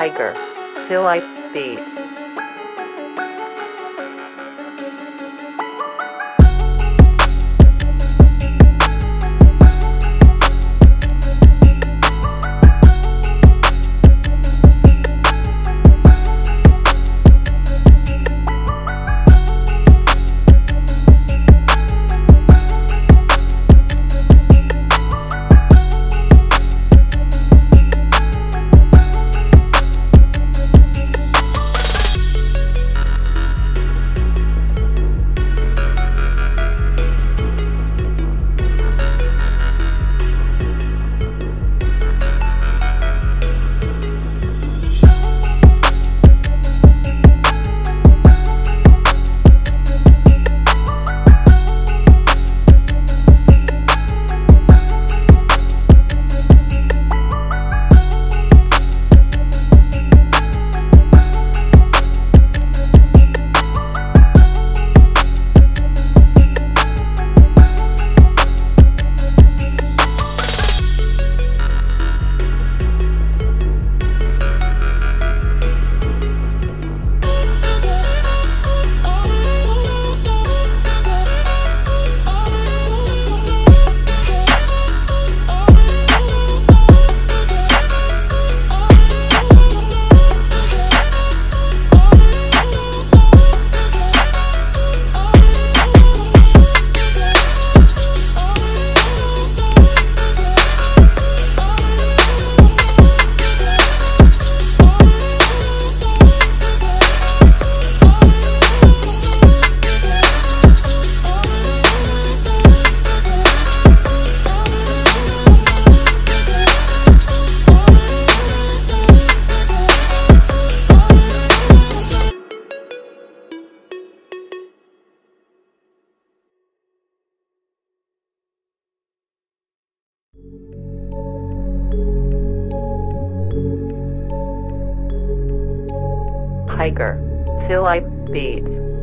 Hygor Philipe Beats. Hygor Philipe Beats.